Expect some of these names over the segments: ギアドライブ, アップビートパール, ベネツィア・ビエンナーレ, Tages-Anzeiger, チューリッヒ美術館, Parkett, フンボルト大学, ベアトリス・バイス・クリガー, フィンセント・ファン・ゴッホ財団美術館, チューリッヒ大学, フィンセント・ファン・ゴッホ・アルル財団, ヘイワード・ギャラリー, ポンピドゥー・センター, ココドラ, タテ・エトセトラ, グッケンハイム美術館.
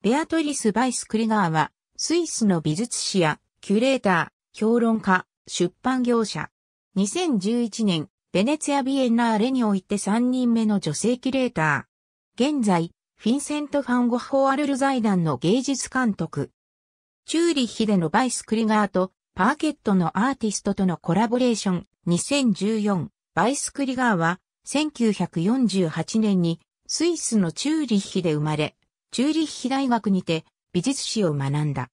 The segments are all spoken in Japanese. ベアトリス・バイス・クリガーは、スイスの美術史や、キュレーター、評論家、出版業者。2011年、ベネツィア・ビエンナーレにおいて3人目の女性キュレーター。現在、フィンセント・ファン・ゴッホ・アルル財団の芸術監督。チューリッヒでのバイス・クリガーと、パーケットのアーティストとのコラボレーション。2014、バイス・クリガーは、1948年に、スイスのチューリッヒで生まれ、チューリッヒ大学にて美術史を学んだ。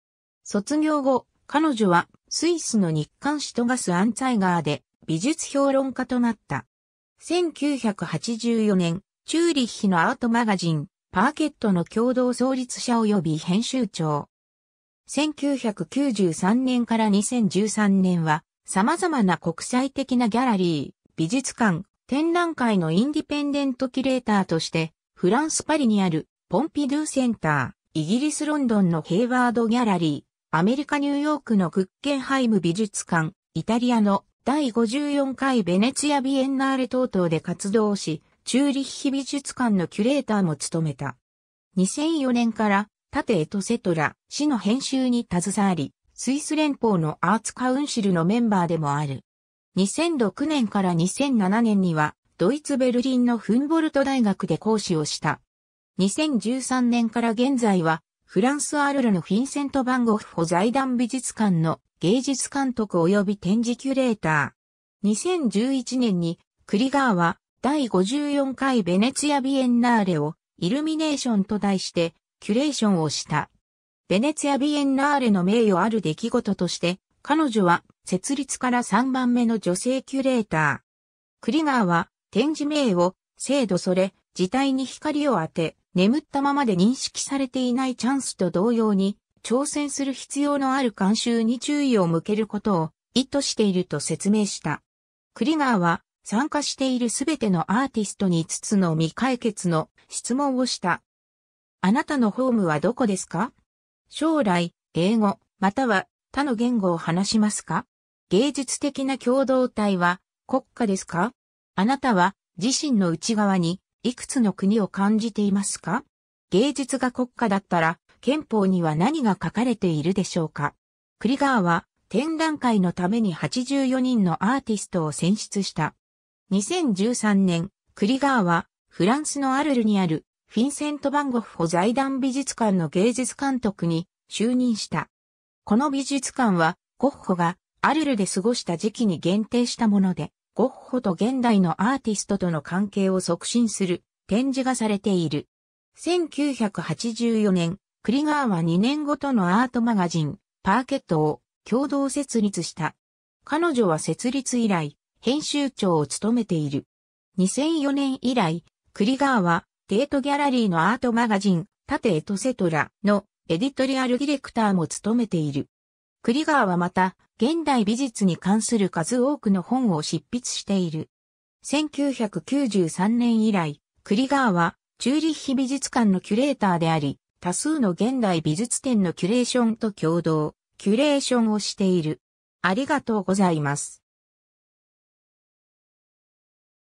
卒業後、彼女はスイスの日刊シュトガス・アンツァイガーで美術評論家となった。1984年、チューリッヒのアートマガジン、パーケットの共同創立者及び編集長。1993年から2013年は、様々な国際的なギャラリー、美術館、展覧会のインディペンデントキュレーターとして、フランス・パリにあるポンピドゥセンター、イギリス・ロンドンのヘイワード・ギャラリー、アメリカ・ニューヨークのグッケンハイム美術館、イタリアの第54回ベネツィア・ビエンナーレ等々で活動し、チューリッヒ美術館のキュレーターも務めた。2004年から、タテ・エトセトラ、誌の編集に携わり、スイス連邦のアーツカウンシルのメンバーでもある。2006年から2007年には、ドイツ・ベルリンのフンボルト大学で講師をした。2013年から現在は、フランス・アルルのフィンセント・ファン・ゴッホ財団美術館の芸術監督及び展示キュレーター。2011年に、クリガーは第54回ベネツィア・ビエンナーレをイルミネーションと題してキュレーションをした。ベネツィア・ビエンナーレの名誉ある出来事として、彼女は設立から3番目の女性キュレーター。クリガーは展示名を制度それ、字体に光を当て、眠ったままで認識されていないチャンスと同様に、挑戦する必要のある慣習に注意を向けることを意図していると説明した。クリガーは参加しているすべてのアーティストに5つの未解決の質問をした。あなたのホームはどこですか？将来、英語、または他の言語を話しますか？芸術的な共同体は国家ですか？あなたは自身の内側にいくつの国を感じていますか？芸術が国家だったら憲法には何が書かれているでしょうか？クリガーは展覧会のために84人のアーティストを選出した。2013年、クリガーはフランスのアルルにあるフィンセント・ファン・ゴッホ財団美術館の芸術監督に就任した。この美術館はゴッホがアルルで過ごした時期に限定したもので、ゴッホと現代のアーティストとの関係を促進する展示がされている。1984年、クリガーは2年ごとのアートマガジン、パーケットを共同設立した。彼女は設立以来、編集長を務めている。2004年以来、クリガーはテートギャラリーのアートマガジン、タテ・エトセトラのエディトリアルディレクターも務めている。クリガーはまた、現代美術に関する数多くの本を執筆している。1993年以来、クリガーは、チューリッヒ美術館のキュレーターであり、多数の現代美術展のキュレーションと共同、キュレーションをしている。ありがとうございます。